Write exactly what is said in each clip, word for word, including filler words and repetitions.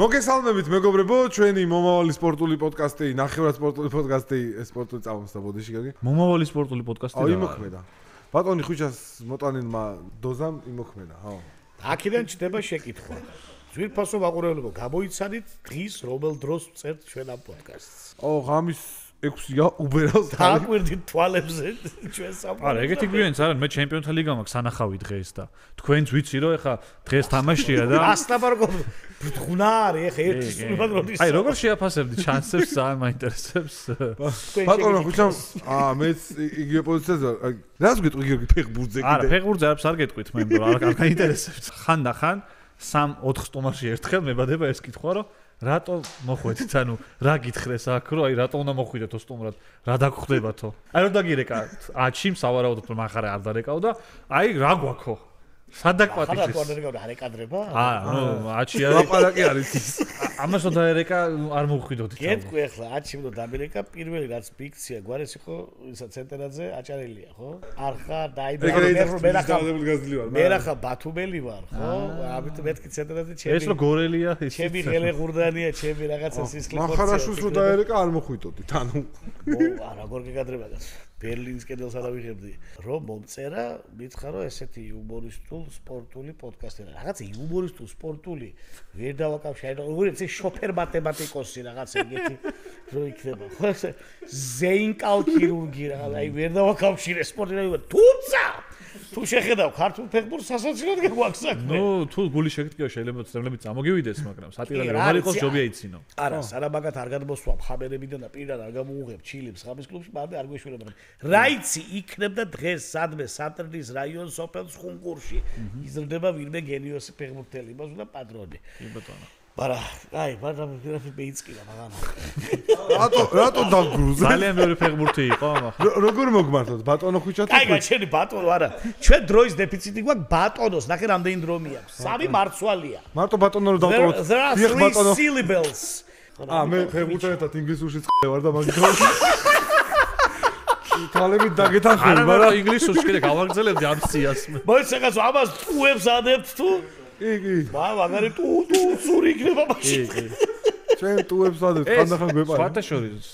მოგესალმებით მეგობრებო, ჩვენი მომავალი სპორტული პოდკასტი, ნახევრად სპორტული პოდკასტი, სპორტული წამოსდა ბოდიში გაგე. მომავალი სპორტული პოდკასტი. აი მოქმედა. ბატონი ხუჩას მოტანილმა დოზამ იმოქმედა, ხო. აქედან ჩდება შეკითხვა. ძვირფასო მაყურებლებო, გამოიცადეთ, დღის რომელ დროს წერთ ჩვენ ამ პოდკასტს. ოღ ამის ექვსია უბერავს დააკვირდით თვალებზე ჩვენ სამ. არა, ეგეთი გვიანს არა, მე ჩემპიონთა ლიგა მაქვს ანახავი დღეს და თქვენც ვიცი რომ ეხა დღეს თამაშია და ასტაბარგო ხუნა არის ეხა ერთი სულთან როდის. აი, როგორ შეაფასებდი შანსებს, ძალიან მაინტერესებს. ბატონო, ხუჩამ, აა მეც იგივე პოზიციაზე ვარ. რას გეტყვი გიორგი ფეხბურთზე კიდე? არა, ფეხბურთზე არაფერს არ გეტყვით მე, მაგრამ არ გაინტერესებს. ხანდახან სამ ოთხ სტუმარში ერთხელ მებადება ეს კითხვა რომ რატო მოხვედით, ანუ რა გითხრეს აქ რო, აი რატო უნდა მოხვიდეთო სტუმრად, რა დაგხვდებათო? აი რომ დაგირეკავთ, აჩიმ სავარაუდოდ რომ ახლა არ დარეკავ და აი რა გვაქო? სადაკვატიში? არა, არ რეკავდა, არ ეკადრება? აა, ნუ აჩი არის. ლაპარაკი არის ის. ამას რომ დაერეკა არ მოხვიდოდით. გეტყვი ახლა აჩიმ რომ დამერეკა, პირველი რაც ფიქცია გვარეს იყო, ისა ცენტერაძე აჭარელია, ხო? არ ხარ დაიბერე, მე რა ხარ? მე რა ხარ ბათუმელი ვარ, ხო? ამიტომ მეთქი ცენტერაძე ჩემი. ეს რო გორელია, ის. ჩემი ღელეღურდანია, ჩემი რაღაცა სისხლი ხორცი. მახარაშულს რომ დაერეკა არ მოხვიდოდით, ანუ. ო, როგორ გეკადრება გას? ბერლინს კედელს არ ავიღებდი. რომ მომწერა, მითხარო ესეთი იუმორისტულ სპორტული პოდკასტი. რაღაც იუმორისტულ სპორტული ვერ დავაკავშირე. როგორ ეცი შოფერ მათემატიკოსი რაღაც ეგეთი რო იქნება. ხო ეს ზეინკალ ქირურგი რა, აი ვერ დავაკავშირე სპორტი რა. თუმცა თუ შეხედავ ქართულ ფეხბურთს სასაცილოდ გვაქვს საქმე. ნუ თუ გული შეგიტკიო შეიძლება ცნებლებიც ამოგივიდეს, მაგრამ სატირალი რომ არ იყოს ჯობია იცინო. არა, სანაბაგად არ გადმოსვამ ხამერებიდან და პირად არ გამოუღებ ჩილებს ხამის კლუბში, მანდე არ გვეშველებენ. რა იცი, იქნებდა დღეს სადმე სატრნის რაიონ სოფელ ხუნგურში. იზრდება ვინმე გენიოსი ფეხბურთელი, მას უნდა პატრონი. იბატონო. არა, აი, მაგრამ გრაფი ბეიცკიდა მაგანა. რატო რატო დაგრუზა? ძალიან მეორე ფეხბურთი იყო ახლა. როგორ მოგმართოთ ბატონო ხუჩათო? აი, გაჩენი ბატონო არა. ჩვენ დროის დეფიციტი გვაქვს ბატონოს, ნახე რამდენი დრომი აქვს. სამი მარცვალია. მარტო ბატონო რომ დავტოვოთ. დიახ ბატონო. აა, მე ფეხბურთთან ერთად ინგლისურშიც ხარ და მაგ დროს. თალები დაგეთანხმები, მაგრამ ინგლისურში კიდე გავაგრძელებდი ამ სიას. მოიცა რაღაცა ამას უებს ადებს თუ იგი. ბაბა, მაგრამ თუ თუ სური იქნება მაშინ. ჩვენ ტუებს ადევთ, ხანდახან გვეპარება. სხვათა შორის,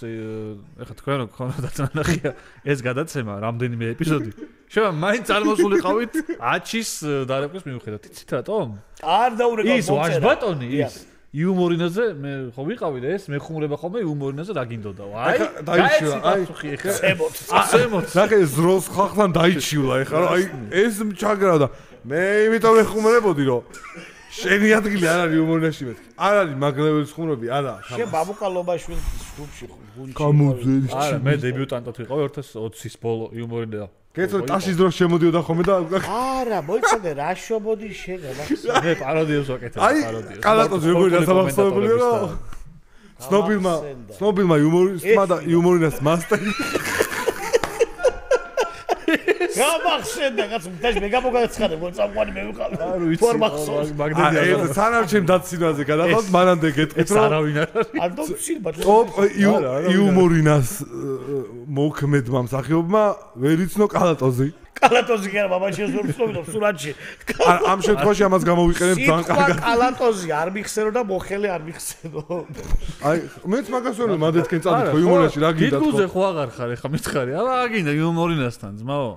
ეხა თქვენ რო გქონდათ ნახია ეს გადაცემა, რამდენიმე ეპიზოდი. შეიძლება მაინც წარმოსულიყავით აჩის დარეკვის მიუხედავად. იცით რატომ? არ დაურეკავ მომწერა. ის ვაჟ ბატონი ის. იუმორინაზე მე ხო ვიყავი და ეს მეხუმრება ხოლმე იუმორინაზე რა გინდოდაო? აი, დაიჩივა, აი, ხემოთ, ხემოთ. ნახე ზროს ხახლან დაიჩივა ეხლა, აი, ეს მჩაგრა და მე იმიტომ მეხუმრებოდი რომ შენი ადგილი არ არის იუმორინაში მეთქი. არ არის მაგრევის ხუმრები, არა. შე ბაბუკალობაშვილის გრუპში გუნჩი. არა, მე დებიუტანტად ვიყავი ორი ათას ოცის ბოლო იუმორინდა. კეთო ტაშის დრო შემოდიოდა ხოლმე და არა მოიცადე რა შობოდი შეგა მე პაროდიებს ვაკეთებ პაროდიებს კალატოზე როგორ დასამახსოვრებელია რა ცნობილმა ცნობილმა იუმორისტმა და იუმორინას მასტერი გამახსენდა კაცო დაჟ მე გამოგაცხადე მო წამყვანი მე ვიყავი ფორმახსოვს მაგდენია აი ეს სანარჩემ დაცინაზე გადაყავთ მანამდე გეტყვით რა არავინ არ არის ანუ შეიძლება იუმორინას მოქმედმა მსახიობმა ვერ იცნო კალატოზი კალატოზი კი არა ბაბა შეესურვებდით სურათში ამ შემთხვევაში ამას გამოვიყენებ ძალიან კარგად კალატოზი არ მიხსენო და მოხელე არ მიხსენო აი მეც მაგას ვერე მანდეთკენ წადით იუმორინაში რა გინდა თქო გიტუზე ხო აღარ ხარ ეხა მითხარი არა აგინდა იუმორინასთან ძმაო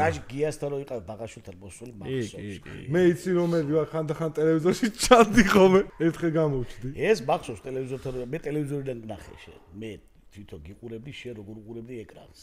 დაჟ გიასთან რო იყავ ბაგაშვილთან მოსული მახსოვს მე იცი რომ მე ვარ ხანდახან ტელევიზორში ჩადი ხოლმე ერთხელ გამოვჩდი ეს მახსოვს ტელევიზორთან მე ტელევიზორიდან ნახე შე მე თვითონ გიყურებდი შე როგორ უყურებდი ეკრანს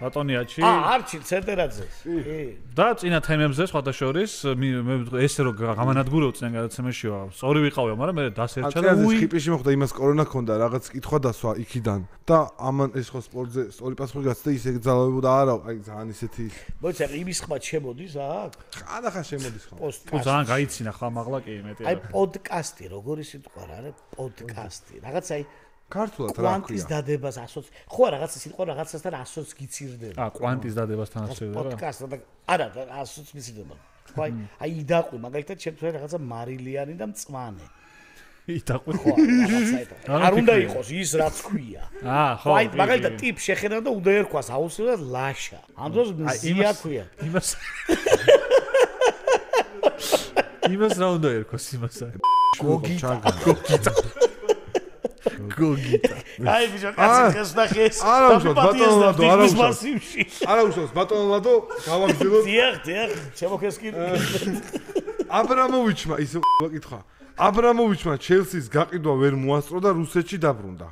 ბატონი აჩი აა არჩი ცენტერაძე კი და წინა თემებზე სხვათა შორის მე ესე რომ გამანადგურებ წინ გადაცემაშიო სწორი ვიყავი მაგრამ მე დასერჩა და უი ხიპიში მოხდა იმას კორონა ქონდა რაღაც კითხვა დასვა იქიდან და ამან ეს ხო სპორტზე სწორი პასუხი გაცდა ისე ძალავებოდა არა აი ძალიან ისეთი მოიცა იმის ხმა შემოდის აქ ხანდახან შემოდის ხო თუ ძალიან გაიცინა ხა მაღლა კი მეტი არა აი პოდკასტი როგორი სიტყვა რა არის პოდკასტი რაღაცა Cartola quantis dadebas assoc ხო რაღაცა სიტყვა რაღაცასთან ასოც გიცირდება. აა quantis დადებასთან ასოდება. Პოდკასტთან არა ასოც მიცდება. ხო აი იდაყვი მაგალითად შეიძლება რაღაცა მარილიანი და მწვანე. იდაყვი ხო რაღაცა არ უნდა იყოს ის რაც ქვია. აა ხო აი მაგალითად ტიპ შეხედა და უნდა ერქვას აუცილებლად ლაშა. ამ დროს მზია ქვია. იმას იმას რა უნდა ერქვას იმას აი გოგიტა გოგიტა გოგიტა. აი ბიჭო, კაცს ნახეს. არა უშოთ, ბატონლადო, არა უშოთ. არა უშოთ, ბატონლადო, გავაგზავნოთ. დიახ, დიახ, შემოგესკი. აბრამოვიჩმა ისე გაკითხა. აბრამოვიჩმა ჩელსის გაყიდვა ვერ მოასწრო და რუსეთში დაბრუნდა.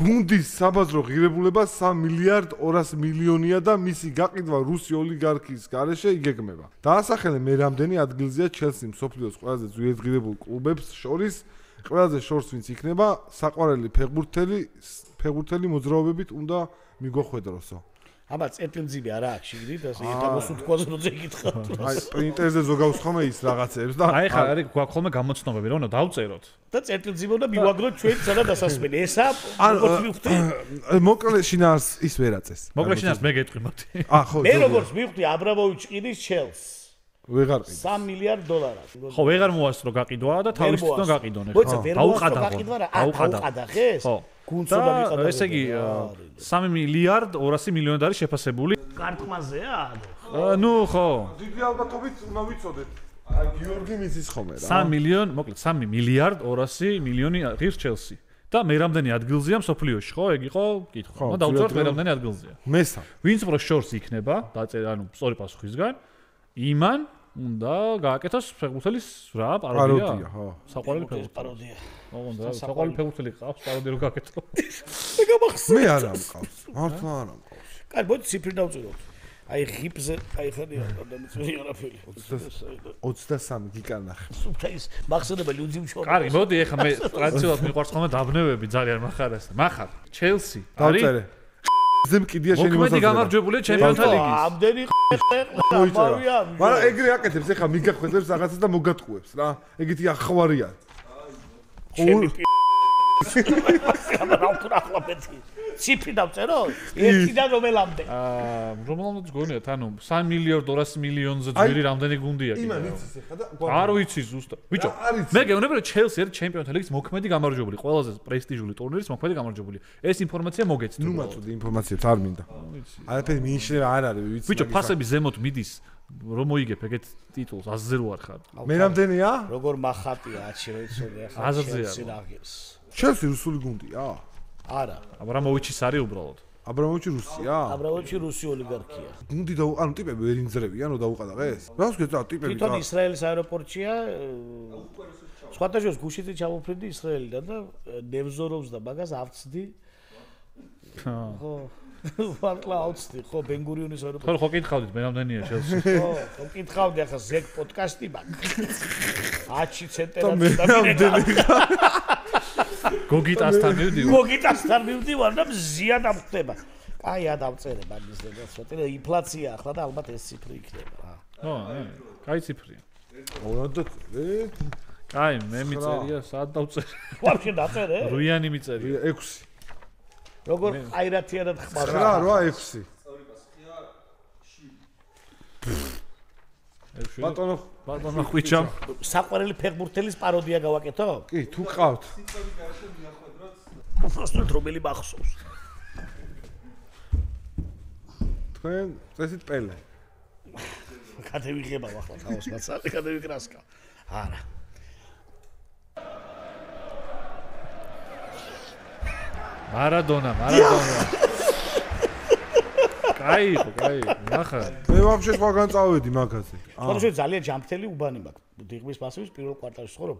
გუნდის საბაზრო ღირებულება სამი მილიარდი ორასი მილიონია და მისი გაყიდვა რუსი ოლიგარქიის გარეშე იგეგმება. დაასახელე მე რამდენი ადგილზეა ჩელსი მსოფლიოს ყველაზე ძვირად ღირებულ კლუბებს შორის. Ყველაზე შორს ვინც იქნება, საყვარელი ფეგურთელი, ფეგურთელი მოძრაობებით უნდა მიგვახვედროსო. აბა, წეთლი მძიმე არა აქვს შიგნით, ასე ეტაბოსულ თქვაზე როზე გითხარ. აი, პრინტერზე ზოგავსხომე ის რაღაცებს და აი ხარ არის გვაქვს ხოლმე გამოცნობები, რომ დავწეროთ. და წეთლი მძიმე უნდა მივაგროთ ჩვენ სადა დასასმელი. ესა როგორც მივხვდი, მოკლე შინაარს ის ვერ აწეს. მოკლე შინაარს მე გეტყვიმოდი. აა, ხო. მე როგორც მივხვდი აბრამოვიჩი ყიდის ჩელსს. ვეღარ ყიდს სამი მილიარდი დოლარი ხო ვეღარ მოასწრო გაყიდვა და თავისთან გაყიდონე ხო აუყადა აუყადა ხეს გუნდსა და ესე იგი სამი მილიარდი ორასი მილიონი არის შეფასებული კარტმაზეა ნუ ხო დიდი ალბათობით უნდა ვიცოდეთ აი გიორგი მიცის ხომ რა სამი მილიონი მოკლედ სამი მილიარდი ორასი მილიონი ღირს ჩელსი და მე რამდენი ადგილზეა მსოფლიოში ხო ეგ იყო კითხვა და დავწერთ მე რამდენი ადგილზეა მესა ვინც უფრო შორს იქნება დაწერა ანუ სწორი პასუხისგან Iman უნდა გააკეთოს ფეგურთელის რა პაროდია ხო საყვარელი ფეგურთელია ოღონდ რა საყვარელი ფეგურთელი ყავს პაროდი რო გააკეთო მე გამახსენე მე არა მყავს მართლა არა მყავს კაი მოდი ციფრი დავწეროთ აი ღიბზე აი ხანი არ დამწერი არაფერი ოცდასამი გიკანახე სუფთა ის მახსენებელი უძიმშო კარი მოდი ეხა მე ტრადიციულად მიყვარს ხოლმე დაბნევები ძალიან მახარას მახარ ჩელსი დავწერე ზემ კიდია შენი მოსაზრება. მოკლედ გამარჯვებულია ჩემპიონთა ლიგის. ამდენი ხერხლა. მაგრამ ეგრე აკეთებს ეხა მიგახვედებს რაღაცას და მოგატყუებს რა. ეგეთი ახვარია. ჩემი მაგრამ ახლა მეტი. ციფრი დავწერო? ერთიდან რომელამდე? აა, რომელამდეც გონიათ, ანუ სამი მილიარდი ორასი მილიონზე ძვირი რამდენი გუნდია კიდე. იმან იცის ეხა და არ ვიცი ზუსტად. ბიჭო, მე გეუბნები რომ ჩელსი ერთ ჩემპიონთა ლიგის მოქმედი გამარჯვებული, ყველაზე პრესტიჟული ტურნირის მოქმედი გამარჯვებული. ეს ინფორმაცია მოგეცით. ნუ მაწვდი ინფორმაციებს არ მინდა. არაფერი მინიშნება არ არის, ვიცი. ბიჭო, ფასები ზემოთ მიდის. რომ მოიგებ ეგეთ ტიტულს ათზე რო არ ხარ. მე რამდენია? როგორ მახატია ათში რო იცოდი ახლა. ათზე აღებს. ჩელსი რუსული გუნდია? არა. აბრამოვიჩის არის უბრალოდ. აბრამოვიჩი რუსია? აბრამოვიჩი რუსი ოლიგარქია. გუნდი და ანუ ტიპები ვერ ინძრევიან, რომ დაუყადაღეს? რას გეთ რა ტიპები? თვითონ ისრაელის აეროპორტშია. სხვათაშორის გუშინზე ჩამოფრინდი ისრაელიდან და ნევზოროვს და მაგას ავწდი. ხო. მართლა აუცდი ხო ბენგურიონის აეროპორტი. ხო ხო გითხავდით მე რამდენია ჩელსი? ხო, ხო გითხავდი ახლა ზეგ პოდკასტი მაქვს. ათი ცენტერაც დამიდება. გოგიტასთან მივდივარ. გოგიტასთან მივდივარ და მზია დამხტება. აი ადავწერე მაგის ზედა ცოტა ინფლაცია ახლა და ალბათ ეს ციფრი იქნება. ხო, აი, კაი ციფრია. ორი ათი კაი, მე მიწერია სად დავწერე. ვაფშე დაწერე? რუიანი მიწერია. ექვსი როგორ აირათიანად ხმარდა? ხუთი, ორი, ექვსი. სწორი პასუხი არა. შვიდი. ბატონო, ბატონო ხვიჩა. საყვარელი ფეგბურთელის პაროდია გავაკეთო? კი, თუ ყავთ. სიტყვები გარშე მიახვედროთ. უბრალოდ რომელი მახსოვს? თქვენ წესით პელე. გადევიღება ახლა თავს მაცალე, გადევიკრასკა. არა. Maradona, Maradona. Кай იყო, кай. ნახა. მე ვაფშე სხვაგან წავედი მაგაზე. ხოჯე ძალიან ჯამთელი უბანი მაქვს. დიღმის პასუვის პირველ კვარტალში ხორობ.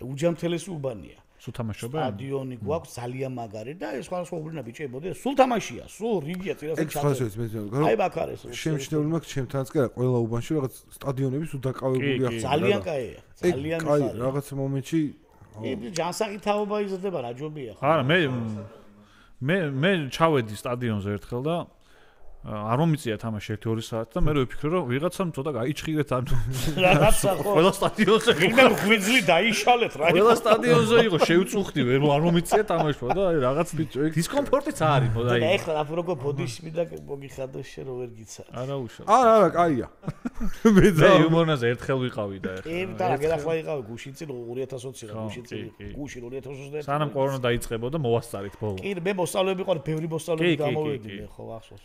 უჯამთელესი უბანია. სულ თამაშობენ? სტადიონი გვაქვს ძალიან მაგარი და ეს სხვადასხვა უბრინა ბიჭებოდი. სულ თამაშია, სულ რიგია წირასთან ჩაწერა. აი მაგ არის. შემჩნეული მაქვს ჩემთანაც კი არა, ყველა უბანში რაღაც სტადიონები სულ დაკავებული აქვს. ძალიან კაია. ძალიან კაი. აი რაღაც მომენტში იბი ჯანსაღი თაობა იზრდება რა ჯობია ხო არა მე მე მე ჩავედი სტადიონზე ერთხელ და არ მომიწია თამაში one-two საათს და მე ვიფიქრე რომ ვიღაცამ ცოტა გაიჭირეთ ამ რაღაცა ხო ყველა სტადიონზე ღირდა ღვიძლი დაიშალეთ რა ყველა სტადიონზე იყო შევწუხდი ვერ არ მომიწია თამაშვა და აი რაღაც ბიჭო დისკომფორტიც არის მოდა აი და ეხლა აბ როგორ ბოდიში და მოგიხადო შე რო ვერ გიცათ არა უშავ არა არა კაია მე და იუმორნაზე ერთხელ ვიყავი და ეხლა იმ და ახლა იყავი გუშინ წინ two thousand twenty გუშინ წინ გუშინ two thousand twenty სანამ კორონა დაიწყებოდა მოვასწარით ბოლო კი მე მოსწავლეები ყავ ბევრი მოსწავლეები გამოვედი მე ხო ახსოვს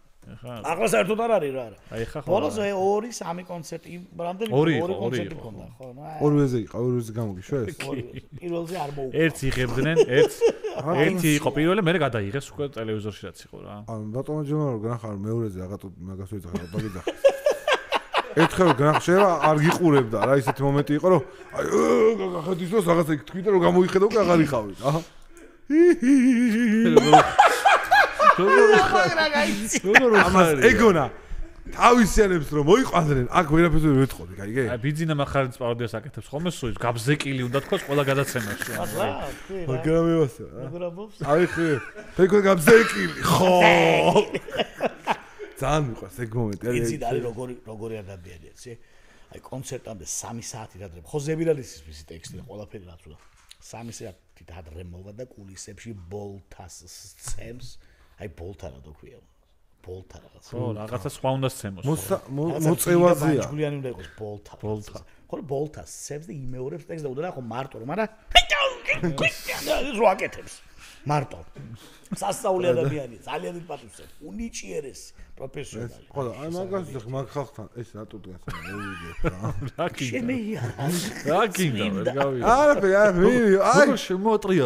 ახლა ახლა საერთოდ არ არის რა არა. აი ხა ხო. ბოლოზე two three კონცერტი, რამდენი ორი კონცერტი მქონდა, ხო? ორვეზე იყო, ორვეზე გამოგიშვეს. პირველზე არ მოუყვა. ერთი იღებდნენ, ერთ ერთი იყო პირველი, მე გადაიღეს უკვე ტელევიზორში რაც იყო რა. აა ბატონო ჯონარო გნახარ მეორეზე რაღაცა მაგას ვეძახა, დაგიძახა. ერთხელ გნახშევა არ გიყურებდა რა, ისეთი მომენტი იყო რომ აი გაგახედის რომ რაღაცა იქ თქვი და რომ გამოიხედავ კი აღარ იყავი. აჰა. ამას ეგონა თავისიანებს რომ მოიყვანდნენ აქ ვერაფერს ვერ ვეთყოდი გაიგე? აი ბიძინა მახარიც პაროდიას აკეთებს ხოლმე სუის გაბზეკილი უნდა თქოს ყველა გადაცემაში. ახლა მაგრამ ევასე რა. მაგრამ აი ხე თქო გაბზეკილი ხო ძალიან მიყვარს ეგ მომენტი არის. იცი და როგორი როგორი ადამიანია იცი? აი კონცერტამდე three საათი რადრე ხო ზებირალისის მისი ტექსტი და ყველაფერი რაც უნდა three საათი რადრე მოვა და კულისებში ბოლთას სცემს I bolted out of here. Bolted out. Oh, I got a swan of same. Moza Moza Julian was bolted. Bolted. What bolted? Saves the email reflects the order of Marto. Mara, quick, rocket. Marto. Sasaulia, I live in Patus. Unichieris, professional. I'm not going to Mark Hoffman. It's not to get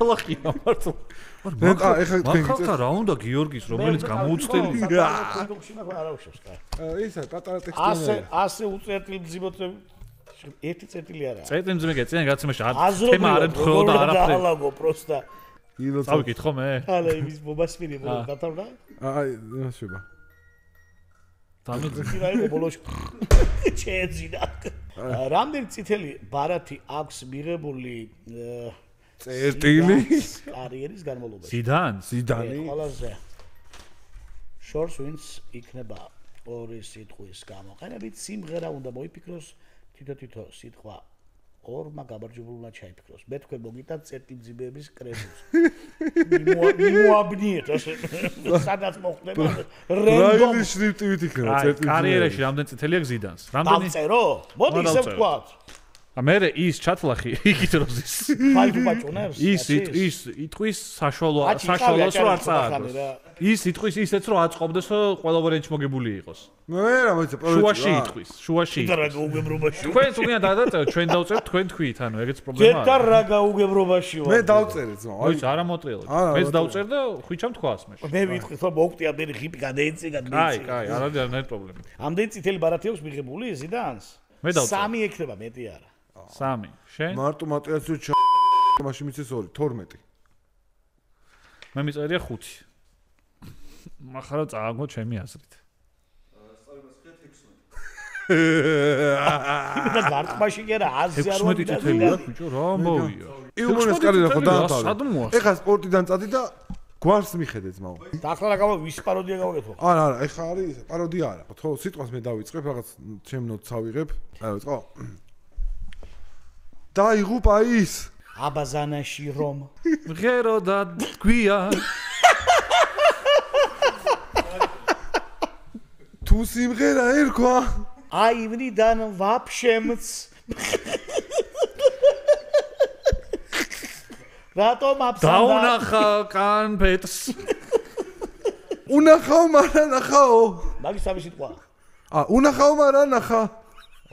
a lucky. მაკა ეხა თქვენ რა უნდა გიორგის რომელიც გამოუწვდელი რა ისა პატარა ტექსტია one hundred უწერტილი ძიმოთები ერთი წერტილი არა წერტილი მე გეწინა გაცემაში თემა არ ემთხოვდა არაფერი ალაგო პროსტა დავიკითხო მე ალა იმის მომასმინე ბოლო გათავდა აი შეიძლება თამით შეიძლება ბოლოში შეეძინა რამდენი წითელი ბარათი აქვს მიღებული წერტილი კარიერის განმავლობაში. Სიდან, სიდანი. ყველაზე შორს ვინც იქნება ორი სიტყვის გამოყენებით, სიმღერა უნდა მოიფიქროს თითო-თითო სიტყვა. ორმა გამარჯვებულმა ჩაიფიქროს. მე თქვენ მოგიტანთ წერტილი ძიმების კრებულს. მიმოაბნიეთ ასე. სადაც მოხდება რენდომ. რა შრიფტივით იქნება წერტილი. კარიერაში რამდენი წითელი აქვს ზიდანს? რამდენი? დავწერო? მოდი ისე ვთქვათ. ამერე ის ჩათლახი იგიტროს ის ფაი ბაჭონებს ის ის იტყვის საშოლო საშოლოს რო არ წააგოს ის იტყვის ისეც რო აწყობდეს რომ ყველავე რენჩ მოგებული იყოს მე რა მოიცა შუაში იტყვის შუაში და რა გაუგებრობაში თქვენ თუ გინდა დაწეროთ ჩვენ დავწერთ თქვენ თქვით ანუ ეგეც პრობლემაა და რა გაუგებრობაში ვარ მე დავწერე ძმო აი არა მოტრიალე მეც დავწერ და ხვიჩამ თქვას მე მე ვიტყვი ხო მოვკვდი ამდენი ღიპი გადაეციგა აი კაი არ არის არანაირი პრობლემა ამდენი წითელი ბარათი აქვს მიღებული ზიდანს მე დავწერე სამი ეკრება მეტი არა Sami. Marto Matriacio Ch მაშინ მიცეს two twelve. მე მიწერია five. მახარო წააგო ჩემი აზრით. სწორედ sixteen. და გარტყმაში კი არა one hundred წუთელია ბიჭო რა მოვია. იუმორეს კარიერა ხო დაატოვე. ეხა სპორტიდან წადი და გვარს მიხედე ძმაო. და ახლა რა გამო ვის პაროდია გავაკეთო? არა არა, ეხა არის პაროდია არა. ხო, სიტყვას მე დავიწყებ რაღაც ჩემ ნოტს ავიღებ. აი ვიწყო. დაიღუპა ის აბაზანაში რომ ღერო და გვია თუ სიმღერა ერქვა აი ვნიდან ვაფშემც რატომ აბსანდა დაუნახა კანფეტს უნახავ მარა ნახაო მაგის სამი სიტყვა ა უნახავ მარა ნახა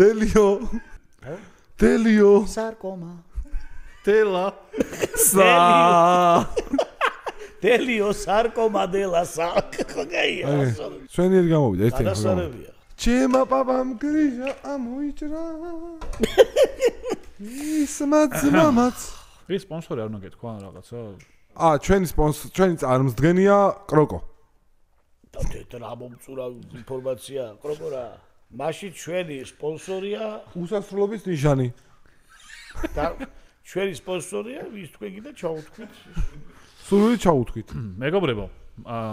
თელიო. თელიო. სარკომა. თელა. სა. თელიო სარკომა დელა სა. ხოგეია. შენი ერთ გამოვიდა, ერთი. გადასარევია. ჩემა პაპამ გრიჟა ამოიჭრა. ის მაძმამაც. ის სპონსორი არ უნდა გეთქვა რაღაცა. ა, ჩვენი სპონსორი, ჩვენი წარმომდგენია კროკო. და რა მომწურა ინფორმაცია, კროკო რა. მაშინ ჩვენი სპონსორია უსასრულობის ნიშანი. და ჩვენი სპონსორია ის თქვენ კიდე ჩაუთქვით. სულ ჩაუთქვით. მეგობრებო,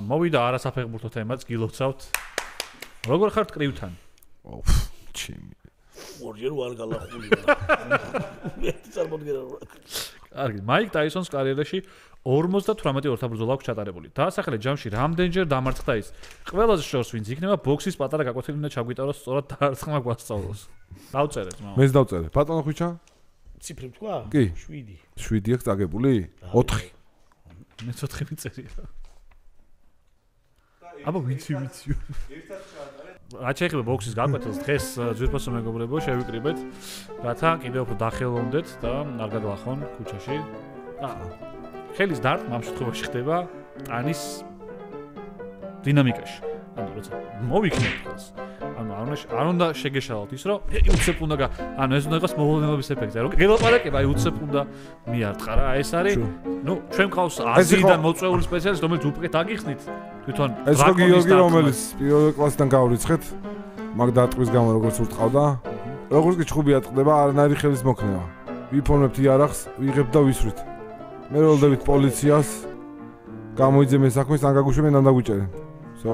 მოვიდა არასაფეხბურთო თემაც გილოცავთ. როგორ ხართ კრივთან? ოფ, ჩემი. ორჯერ ვარ გალახული და. მეც არ მომგერა. კარგი, მაიკ ტაისონს კარიერაში ორმოცდათვრამეტი ორთაბრძოლა აქვს ჩატარებული. დაასახელე ჯამში რამდენჯერ დამარცხდა ის. ყველაზე შორს ვინც იქნება ბოქსის პატარა გაკვეთილი უნდა ჩაგვიტაროს, სწორად დაარცხმა გვასწავლოს. დავწერეთ, მო. მეც დავწერე. ბატონო ხუჩა? ციფრი თქვა? კი. შვიდი. შვიდი აქვს წაგებული? ოთხი. მეც ოთხი მიწერია. აბა ვიცი ვიცი ერთად ჩაატარეთ რა შეიძლება ბოქსის გაკვეთილს დღეს ძვირფასო მეგობრებო შევიკრიბეთ რათა კიდევ უფრო დახელოვნდეთ და არ გადალახონ ქუჩაში ხელის დარტყმა ამ შემთხვევაში ხდება ტანის დინამიკაში ანუ როცა მოვიქნებთ ხელს ანუ არ უნდა შეგეშალოთ ის რომ უცებ უნდა ანუ ეს უნდა იყოს მოვლენების ეფექტი რომ გელაპარაკება აი უცებ უნდა მიარტყა რა ეს არის ნუ ჩვენ გყავს აზიიდან მოწვეული სპეციალისტი რომელიც უკვე დაგიხსნით თვითონ ეს გიორგი რომელიც პირველი კლასიდან გავრიცხეთ მაგ დატყვის გამო როგორც ურტყავდა როგორც კი ჩხუბი ატყდება არანაირი ხელის მოქნება ვიფორმებთ იარაღს ვიღებ და ვისვრით მე ველდებით პოლიციას გამოიძებენ საქმეს ან გაგუშვებენ ან დაგვიჭერენ სო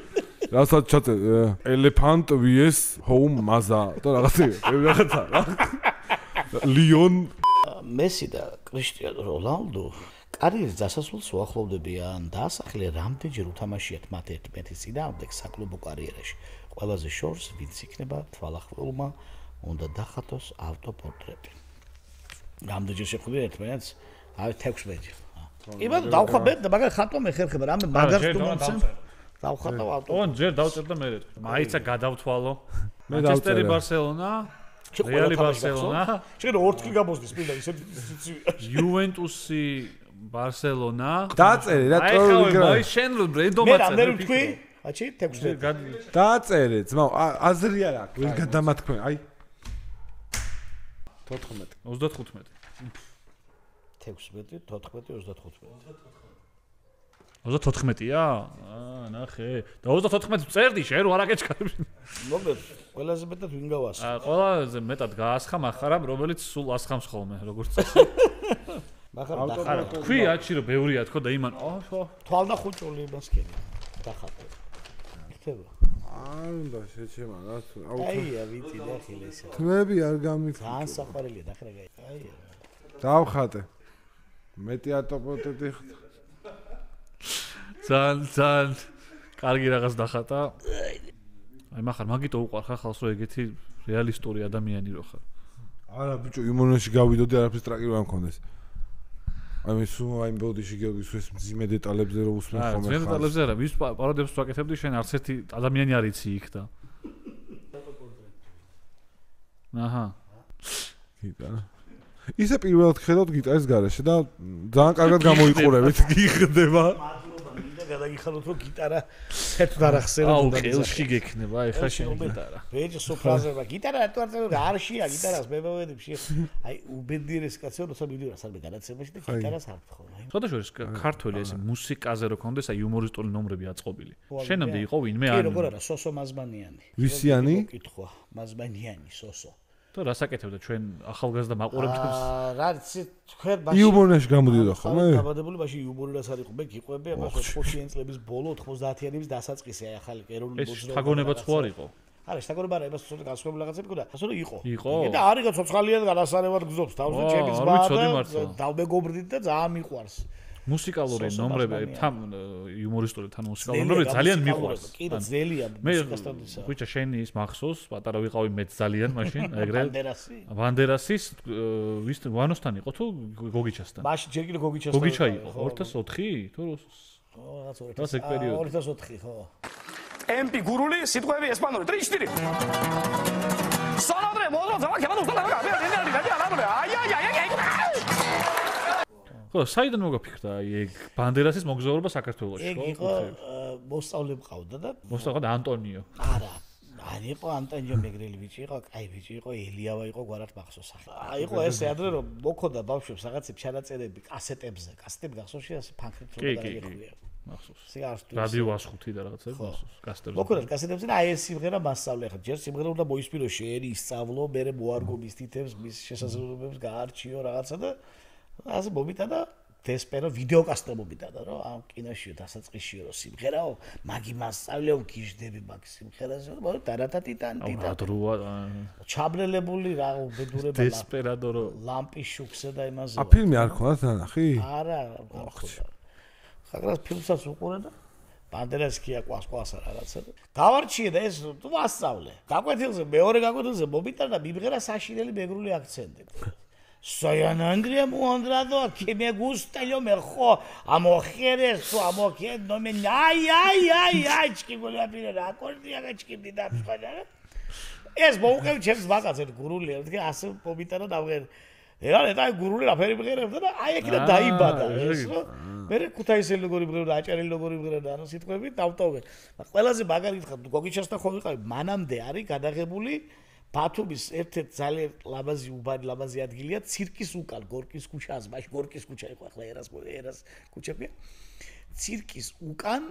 რასაც ჩაწე ელეფანტ vs home maza და რაღაცა რაღაცა ლიონ მესი და კრისტიანო რონალდო კარიერის დასასრულს უახლოვდებიან და ასახელე რამდენჯერ უთამაშიათ მათ ერთმანეთის წინააღმდეგ საკლუბო კარიერაში. Ყველაზე შორს ვინც იქნება თვალახმრულმა უნდა დახატოს ავტოპორტრეტი. რამდენჯერ შეხვდნენ ერთმანეთს? აი ექვსმეტი. იბა დავხაბეთ და მაგალითად ხატვა მეხერხება რამე მაგას თუ მომცემ. დავხატავ ავტო. ოღონ ჯერ დავწერ და მე რეთქვა. მაიცა გადავთვალო. მანჩესტერი ბარსელონა რეალი ბარსელონა. შეიძლება ორთქი გამოსდის პირდა ისეთ იუვენტუსი ბარსელონა დაწერე რა ტროლი გრა აი შენრო ბრენდო მაწერ მე რამე ვთქვი აჩი ექვსმეტი დაწერე ძმაო აზრი არ აქვს ვერ გადამათქვე აი ოთხმეტი ოცდათხუთმეტი ექვსმეტი თოთხმეტი ოცდათხუთმეტი ოცდათხუთმეტია აა ნახე და ოცდათხუთმეტი წერდი შე რო არაკეჩქარი ნომერ ყველაზე მეტად ვინ გავასხა აა ყველაზე მეტად გაასხა მახარამ რომელიც სულ ასხამს ხოლმე როგორც წესი მახარ დახარ თქვი აჩი რომ ბევრია თქო და იმან ო თვალდახუჭული ბასკენი დახატე ხდება არ უნდა შეჩემა რა აია ვიცი დახილე ესა თმები არ გამიქ ძალიან საყვარელია დახრა გაი აია დავხატე მეტი ავტოპორტრეტი ხთ ძალიან ძალიან კარგი რაღაც დახატა აი მახარ მაგიტო უყარხა ხალხს რო ეგეთი რეალისტური ადამიანი რო ხარ არა ბიჭო იმონაში გავიდოდი არაფერს ტრაკი რომ მქონდეს აი ეს აი ბოდიში გევის ძიმე დეტალებზე რო უსმენ ხოლმე. აა ძიმე დეტალებზე რა, ის პაროდებს ვაკეთებდი შენ არც ერთი ადამიანი არ იცი იქ და. აჰა. გიტარა. ისე პირველად ხედავთ გიტარის გარეშე და ძალიან კარგად გამოიყურებით. გიხდება. მადლობა, მინდა გადაგიხაროთ რომ გიტარა ცეთვ არ ახსენო. აუ, ხელში გექნება, ეხა შენ გიტარა. ვეჯ სოფრაზება გიტარა რატო არ წევდა? არშია გიტარას მე მოვედებ შე. აი უბედიერეს კაცო როცა მივიღას არ მეგანაცებაში და გიტარას არ ვთხოვ. სხვადასხვა ის ქართველი ეს მუსიკაზე რო კონდეს აი იუმორისტული ნომრები აწყობილი. შენამდე იყო ვინმე არ. კი, როგორ არა, სოსო მაზბანიანი. ვისიანი? კითხვა, მაზბანიანი, სოსო. Too rasaketevda chven akhalgazda maqoremtebs. Ratsi tver bashi. Yubornesh gamodida khome. Dabadebulbashi yuborlas ari khube giqvebe aba ოთხმოციანი წლების ბოლო ოთხმოცდაათიანების დასაწყისი აი ახალი ეროვნული მოძრაობა. ეს შთაგონებაც ხო არ იყო? არა, შთაგონებაა, ებას უცოდ გასხვებული რაღაცები გქონდა. ასე რომ იყო. იყო. და არ იყო ცოცხალიან გადასარევად გზობს თავზე ჩემს ბადა. დავბეგობრდით და ძალიან მიყვარს. მუსიკალური ნომრები თან იუმორისტული თან მუსიკალური ნომრები ძალიან მიყვარს. კიდე ძელია მუსიკასთან ისა. გუჩა შენი ის მახსოვს, პატარა ვიყავი მე ძალიან მაშინ, ეგრე. ვანდერასი. ვანდერასის ვის ვანოსთან იყო თუ გოგიჩასთან? მაშინ ჯერ კიდე გოგიჩასთან. გოგიჩა იყო ორი ათას ოთხი თუ ხო, რაც ორი ათას ოთხი. ორი ათას ოთხი, ხო. ემპი გურული, სიტყვები ესპანური ტრიჩტირი. სანადრე მოდროცა მაგამო და რაღაცა ენერგია და არაბა. აი აი აი აი. ხო, საიდან მოგაფიქრა ეგ ბანდერასის მოგზაურობა საქართველოში, ხო? ეგ იყო მოსწავლე მყავდა და მოსწავლე ანტონიო. არა, არ იყო ანტონიო მეგრელი ბიჭი იყო, კაი ბიჭი იყო, ელიავა იყო, გვარად მახსოვს ახლა. აი იყო ესე ადრე რომ მოკონდა ბავშვებს რაღაცები ჩანაწერები კასეტებზე, კასეტები გახსოვში ასე ფანქრით რო გადაიხურია. მახსოვს. სიგარს რადიო ასხუთი და რაღაცები მახსოვს, კასეტებზე. მოკონდა კასეტებზე და აი ეს სიმღერა მასწავლე ახლა. ჯერ სიმღერა უნდა მოისპირო შეერი, ისწავლო, მე მოარგო მის თითებს, მის შესაძლებლობებს გაარჩიო რაღაცა და ასე მომიტადა დესპერო ვიდეოკასეტა მომიტადა რა ამ კინოშიო დასაწყისშიო რო სიმღერაო მაგი მასწავლეო გიждები მაგ სიმღერაზე და დარატა ტიტანი ტიტანი ჩაბლელებული რა უბედურება დესპერადორო ლამპის შუქზე და იმაზე აფ ფილმი არ ხონდა თანახი არა არ ხონდა საგრას ფილმსაც უყურე და ბანდერასკია ყვასყვას არა რაცა დავარჩიე და ეს თუ მასწავლე გაკვეთილზე მეორე გაკვეთილზე მომიტადა მიმღერა საშინელი მეგრული აქცენტები Soy un hombre muy honrado que me gusta lo mejor. A mujeres o a mujeres no me... Ay, ay, ay, ay, que voy a pedir la cordial, que me da pena. Es bueno que James va a hacer gurule, que hace pomitano da ver. Era de tal gurule la peri porque era ay que da daibada. Mere kutaise logori bgera, ačari logori bgera, no sitquebi tavtove. ყველაზე მაგარი ხარ, გოგიჩასთან ხო ვიყავი, მანამდე არის გადაღებული ფათუბის ერთ-ერთ ძალიან ლამაზი უბანი, ლამაზი ადგილია ცირკის უკან, გორკის ქუჩაზე, მაშ გორკის ქუჩა იყო, ახლა ერას ერას ქუჩებია. ცირკის უკან,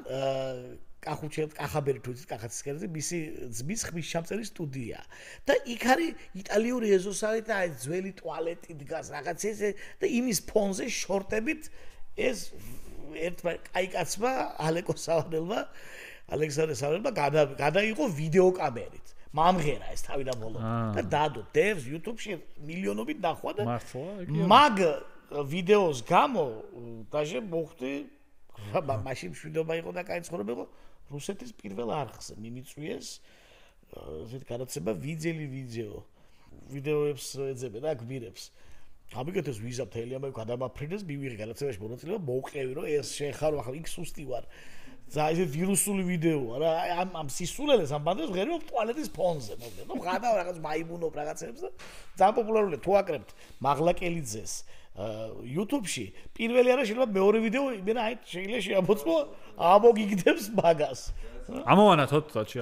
კახუჩეთ, კახაბერი თუცის, კახაცის კერზე მისი ძმის ხმის ჩამწერის სტუდია. და იქ არის იტალიური ეზოსარი და აი ძველი ტუალეტი დგას, რაღაც ესე და იმის ფონზე შორტებით ეს ერთმა კაი კაცმა, ალეკო სავანელმა, ალექსანდრე სავანელმა გადაიღო ვიდეოკამერით. Mamghera ეს თავიდან ბოლო და დადო დევს YouTube-ში მილიონობით ნახვა და მაგ ვიდეოს გამო დაჟე მოხდი მაშინ მშვიდობა იყო და კაი ცხოვრება იყო რუსეთის პირველ არხზე მიმიწვიეს ზეთ გადაცემა ვიძელი ვიდეო ვიდეოებს ეძებენ და გვირებს ამიგეთეს ვიზა მთელი ამე გადამაფრინეს მივიღე გადაცემაში მონაწილეობა მოვყევი რომ ეს შეხარო ახლა იქ სუსტი ვარ ზაი ვირუსული ვიდეოა რა ამ ამ სისულელეს ამ ბანდებს ღერობ ტუალეტის ფონზე მოკლედ ნუ ხადა რაღაც მაიმუნო რაღაცებს და ძალიან პოპულარული თუ აკრებთ მაღლაკელიძეს YouTube-ში პირველი არა შეიძლება მეორე ვიდეო მე რა შეიძლება შეამოწმო ამოგიგდებს მაგას ამოვანათოთ საჩი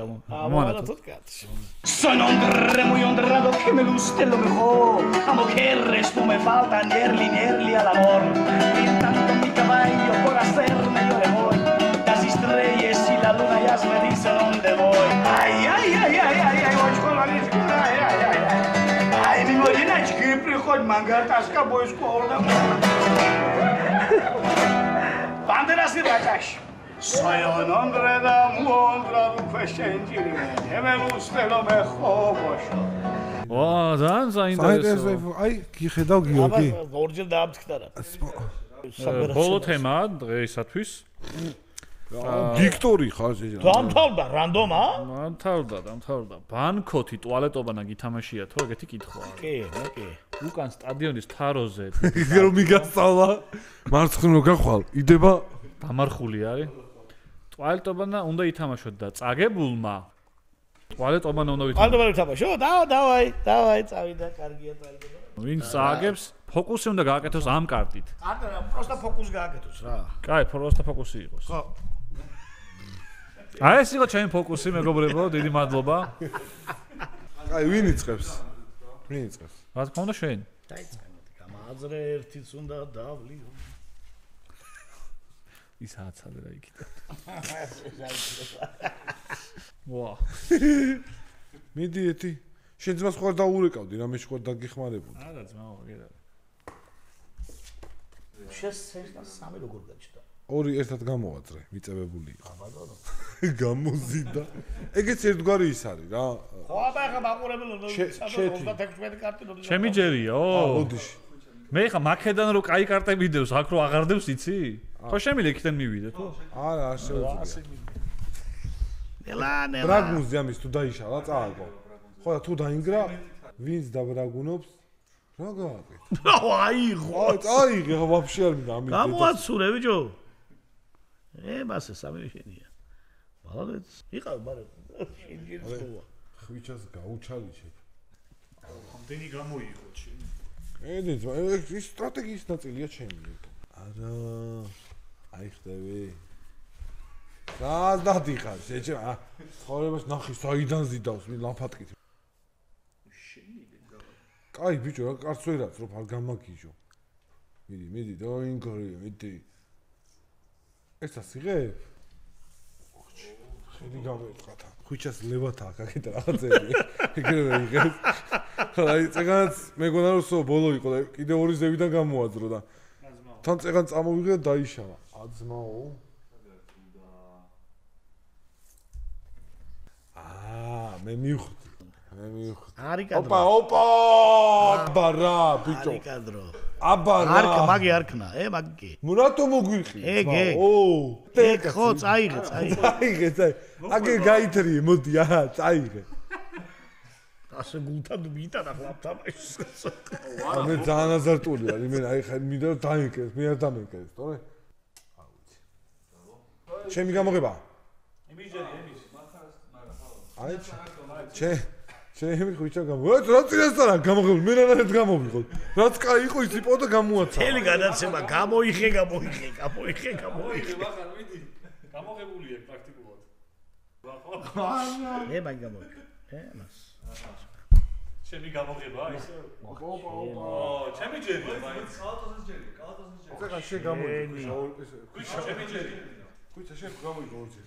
ამოვანათოთ კაცო Sonombre muy honrado que me guste lo mejor a mujeres no me falta nerli nerli al amor tanto mi caballo por hacerme yo le voy Reyes y la luna ya me dice dónde voy. Ay, ay, ay, ay, ay, ay, voy con la discura, ay, ay, ay, ay. Ay, mi Мариночка, и приходь, мангарташка, бой с холодом. Бандерас и баташ. Soy un hombre de amor, de sentimiento, que me gusta lo mejor. Ва, ძალიან საინტერესო. Აი, გიხედავ გიორგი. აბა, ორჯერ დაამტკითა რა. ბოლო თემა დღეისათვის. დიქტორი ხარ ზეჟა. დამთავრდა რანდომა? დამთავრდა, დამთავრდა. ბანკოთი ტუალეტობანა გითამაშია თო ეგეთი კითხვა. კი, კი. უკან სტადიონის თაროზე. რომ მიგასწავლა. მარცხნო გახვალ, იდება დამარხული არის. ტუალეტობანა უნდა ითამაშოთ და წაგებულმა ტუალეტობანა უნდა ვითამაშოთ. ტუალეტობანა ვითამაშო? დავა, დავაი, დავაი, წავიდა, კარგია ტუალეტობანა. ვინ წაგებს? ფოკუსი უნდა გააკეთოს ამ კარტით. კარტა რა, პროსტა ფოკუსი გააკეთოს რა. კაი, პროსტა ფოკუსი იყოს. ხო. აი ეს იყო ჩემი ფოკუსი, მეგობრებო, დიდი მადლობა. აი ვინ იწებს? ვინ იწებს? რა თქმა უნდა შენ. დაიწყემოდი, გამააზრე ერთიც უნდა დავლიო. ის ააცადე რა იქით. ვა. მიდიეთი შენ ძმას ხوار დაურეკავდი, რამეში ხوار დაგიხმარებოდი. არა, ძმაო, გერა. შეესწრა სამი როგორ გაჩნდა. ორი ერთად გამოვაწრე, მიწებებული იყო. აბადო. გამოზიდა. ეგეც ერთგვარი ის არის რა. ხო, აბა ხა მაყურებელო, ოცდაათექვსმეტი კარტი ნომერი. ჩემი ჯერიაო. ოდიში. მე ხა მაკედან რო кай კარტები დევს, აქ რო აღარდევს, იცი? ხო შემიძლია მივიდე თუ? არა, არ შეიძლება. ელა, ელა. ბრაგუნზე ამის თუ დაიშალა, წააგო. ხო და თუ დაინგრა, ვინც დაბრაგუნობს, რა გააკეთე? აიღო. აიღე, ხო ვაფშე არ მინდა ამის. გამოაცურე ბიჭო. ე მასე სამი შენია. ბალადეც. იყავი მარა. შენჯერის ხოა. ხვიჩას გაუჩალიში. ამდენი გამოიღო შენ. ედეთ, ეს სტრატეგიის ნაწილია ჩემი. არა. აი ხდები. და დიხარ, შეჭა. ცხოვრებას ნახი, საიდან ზიდავს, მე ლამფატკით. შენიდან გავა. კაი ბიჭო, რა კარც ვერაც, რომ არ გამაგიჟო. მიდი, მიდი, დაინგრე, მიდი. ესა სიღე. ხელი გავერყათ. ხუჩას ლევათ აქ აქეთ რაღაცები. ეგრევე იღებს. აი, წეგანაც მეგონა როსო ბოლო იყო და კიდე ორი ზევიდან გამოაძრო და თან წეგან წამოვიღე და დაიშალა. აძმაო. Ah, me mijo. Me mijo. Opa, opa! Abara, bicho. Abara. Ark, magi arkna. Eh, magi. Murato mogirki. Eh, oh. Tek hot, aige, aige. Aige, aige. Age gaitri, mudi, aige. ასე გულთან მიტა და ხლაფ თამაშს. მე ძალიან აზარტულია, მე აი ხარ მიდა დაინკეს, მე არ დამენკეს, თორე. აუ ვიცი. ჩემი გამოგება. იმიჯერი, იმის. აი ჩე ჩე ხუჩა გამო რა წინასწარ გამოღებული მე რანაირად გამოვიყოთ რაც კაი იყო ის იყო და გამოაცა თელი გადაცემა გამოიხე გამოიხე გამოიხე გამოიხე ვახარ მიდი გამოღებულია პრაქტიკულად ვახარ მე მაგ გამოიხე ე მას ჩემი გამოღება ის ოპა ოპა ჩემი ჯერი მაინც კალათოსის ჯერი კალათოსის ჯერი ზეღა შე გამოიყო ხუჩა ჩემი ჯერი ხუჩა შე გამოიყო ორჯერ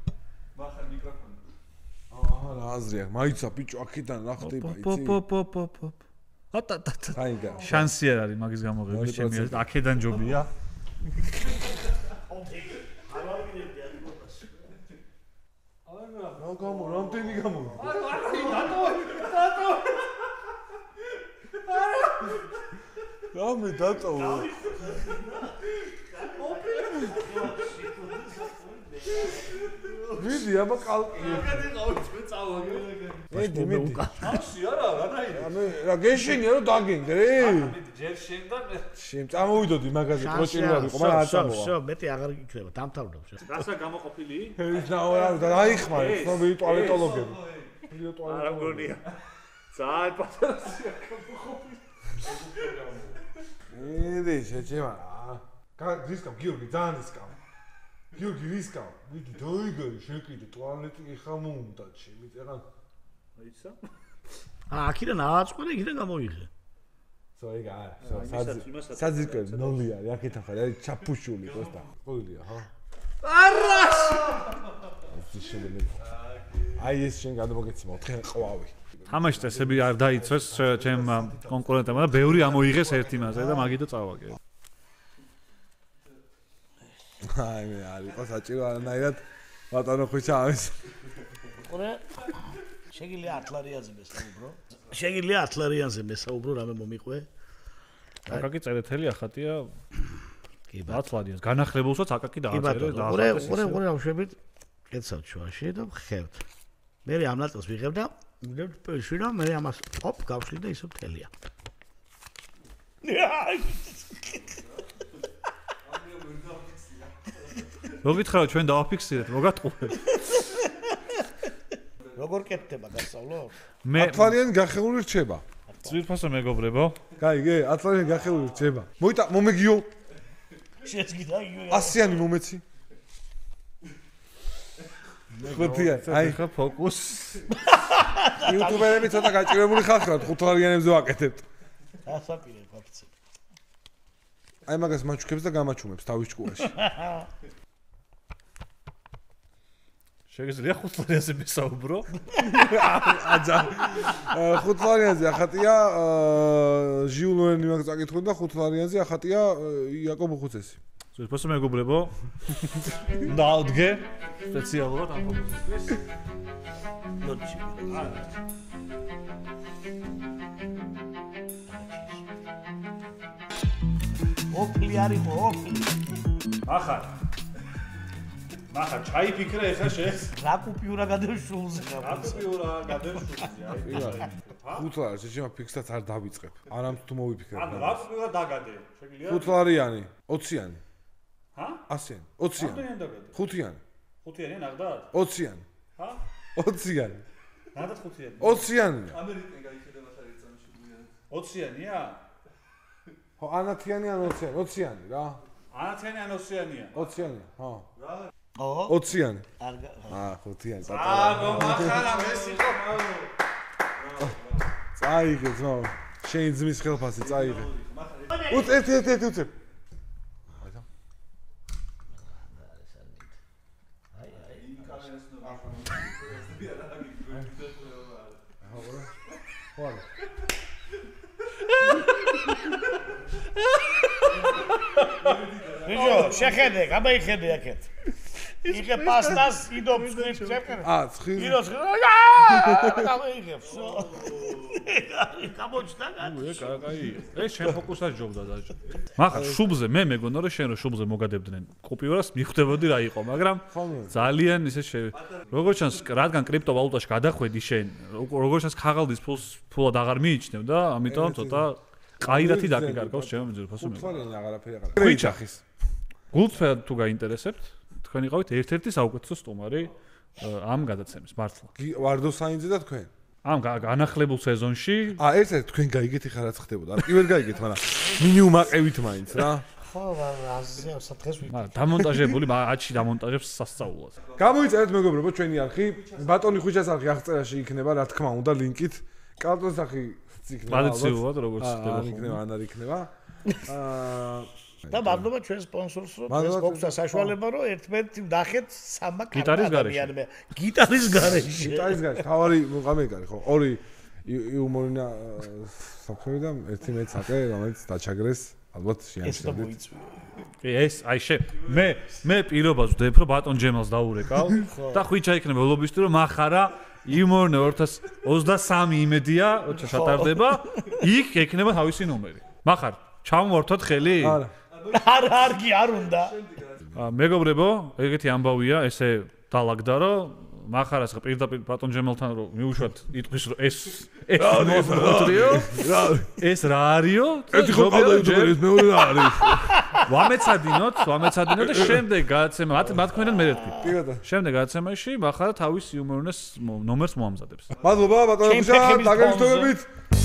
ახლა მიკროფონი. აა, რა აზრია, მაიცა ბიჭო, აქედან რა ხდება იცი? პო პო პო პო. ატა ტა. შანსი არ არის მაგის გამოღების ჩემი აქედან ჯობია. არ ვაგინებდი ამ ფოტოში. არა, რა გამო, რამდენი გამო? არა, არა, დატო. დატო. არა. რა მე დატო. მიდი აბა კალკი ეგეთი ყავით მე წავაგე მიდი მიდი ხავსი არა რანაირად ანუ რა გეშინია რომ დაგენგრე მიდი ჯერ შენდა შენ წამოვიდოდი მაგაზე პროჭინვარ იყო მაგრამ არ წამოვა შო მეტი აღარ იქნება დამთავრდებ შე რასა გამოყოფილი ნაო რა დაიხმარე ცნობილი ტუალეტოლოგები არა გონია ძალიან პატარასია გამოყოფილი მიდი შეჭემა გისკავ გიორგი ძალიან ისკავ გიორგი რისკა, მიდი დაიგარი შეკიდე ტუალეტი ეხამოუნდა შემიწერა. აიცა? აა, აქიდან ააწყვეტე, იქიდან გამოიღე. ზოიგა, ზოიგა. საძირკე ნული არის, აქეთან ხარ, არის ჩაფუშული პროსტა. ყოველია, ჰა. არა! აი ეს შენ გადმოგეცემა ოთხი ყვავი. თამაშს ესები არ დაიწეს ჩემ კონკურენტებმა და ბევრი ამოიღეს ერთი მასზე და მაგით წავაგე. აი მე არ იყო საჭირო არანაირად ბატონო ხუჩა ამის ყურე შეგიძლია ათლარიანზე მესაუბრო შეგიძლია ათლარიანზე მესაუბრო რამე მომიყვე აკაკი წერეთელი ახატია კი ათლარიანს განახლებულსაც აკაკი დააწერეს და ყურე ყურე ყურე ავშვებით კეცავთ შუაში და ხევთ მე ამ ნაწილს ვიღებ და ვიღებ პეში და მე ამას ოპ გავშლი და ისო თელია What do you think? What do you think? What do you think? What როგორ კეთდება გასავლო? მე ათწლიანი გახელული რჩება. ძვირფასო მეგობრებო. გაიგე, ათწლიანი გახელული რჩება. მოიტა მომეგიო. შეესკიდა იგივე. ასიანი მომეცი. ხოთია, აი ხა ფოკუს. იუტუბერები ცოტა გაჭირებული ხართ, ხუთლიანებზე ვაკეთებთ. ასაპირებ აფიცი. აი მაგას მაჩუკებს და გამაჩუმებს თავის ჭკუაში. შეგიძლია ხუთლიანზე მისაუბრო? აძა. ხუთლიანზე ახატია ჟიულონი მაგ წაკითხოთ და ხუთლიანზე ახატია იაკობ ხუცესი. ზუსტად მეგობრებო. დავდგე სპეციალურად ამ ხუთლიანს. ნოჩი. ოკლი არის ოკლი. ახარ. მახა ჩაიფიქრე ეხა შეს რა კუპიურა გადაშულზე რა კუპიურა გადაშულზე აი ხუთლარი შეშემა ფიქსაც არ დავიწყებ არამ თუ მოვიფიქრე ან რაფლა დაგადე შეგიძლია ხუთლარიანი ოციანი ჰა ასიანი ოციანი ხუთიანი ხუთიანი ნახდათ ოციანი ჰა ოციანი ნახდათ ხუთიანი ოციანი ამერიკიდან გაიხედა მას არის წამშული ოციანია ხო ანათიანი ან ოციანი ოციანი რა ანათიანი ან ოციანია ოციანი ხო რა Oh, Ocean. Ah, Ocean. Ah, no, Mahara, Messi, no. Zeige, no. Shane Smith help us, zeige. Ut, et, et, et, ut. Weiter. Hi, hi. Hola. Rijo, shekede, gabay khede yaket. Είχε πάστας, είδω ψυχής ψέφερε. Α, ψυχής. Είδω ψυχής. Τα είχε, ψώ. Καμπότης τα κάνει. Ε, შენ ფოკუსად ჯობდა. Მახა, შუბზე, მე მეგონა რომ შენ რომ შუბზე მოგადებდნენ. კუპიურას მიხვდებოდი რა იყო, მაგრამ ძალიან ისე შე. Როგორც ჩანს, რადგან კრიპტოვალუტაში გადახვედი შენ, როგორც ჩანს ქაღალდის ფულს ფულად აღარ მიიჩნევდა, ამიტომ ცოტა ყაირათი დაკიკარგავს ჩემო ძირფასო მე. უცვლიანი აღარაფერი აღარ. გვიჩახის. გულწრფელად თუ გაინტერესებთ თქვენ იყავით ერთ-ერთი საუკეთესო სტუმარი ამ გადაცემის მართლა. ვარდო საინძე და თქვენ. ამ განახლებულ სეზონში. აა ერთ-ერთი თქვენ გაიგეთ ხარ რა ხდებოდა. არ კიდევ გაიგეთ, მაგრამ მინიმუმ აყევით მაინც რა. ხო, აზია სადღეს ვიყავით. დამონტაჟებული, აჩი დამონტაჟებს სასწაულად. გამოიწერეთ მეგობრებო ჩვენი არქი. ბატონი ხუჩას არქი აღწერაში იქნება, რა თქმა უნდა, ლინკით. კარტოს არქი იქნება. ტრადიციულად როგორც ხდება, იქნება, ან არ იქნება. აა და მადლობა ჩვენ სპონსორს რომ ეს ბოქსა საშუალება რომ ერთმანეთი ნახეთ სამაკა ადამიანები გიტარის გარეშე გიტარის გარეშე თავარი მუღამეკარი ხო ორი იუმორინა საფრთხიდან ერთი მეცაკე რომელიც დაჩაგრეს ალბათ შეამჩნევდით ეს აი შე მე მე პირობას ვდებ რომ ბატონ ჯემალს დაურეკავ და ხვიჩა იქნება ლობისტი რომ ახარა იუმორნე ორი ოცდასამი იმედია ჩატარდება იქ ექნება თავისი ნომერი მახარ ჩამოვართოთ ხელი არა არ არგი არ უნდა. მეგობრებო, ეგეთი ამბავია, ესე დაალაგდა რომ მახარას პირდაპირ ბატონ ჯემალთან რომ მიუშვათ იტყვის რომ ეს ეს მოძრაო, ეს რა არისო? ერთი ხო გადაიჯერეთ, მეორე რა არის? ვამეცადინოთ, ვამეცადინოთ და შემდეგ გადაცემა, მათქმენად მე ვთქვი. პირადად. შემდეგ გადაცემაში მახარა თავის იუმორნეს ნომერს მოამზადებს. მადლობა ბატონო, დაგემშვიდობით.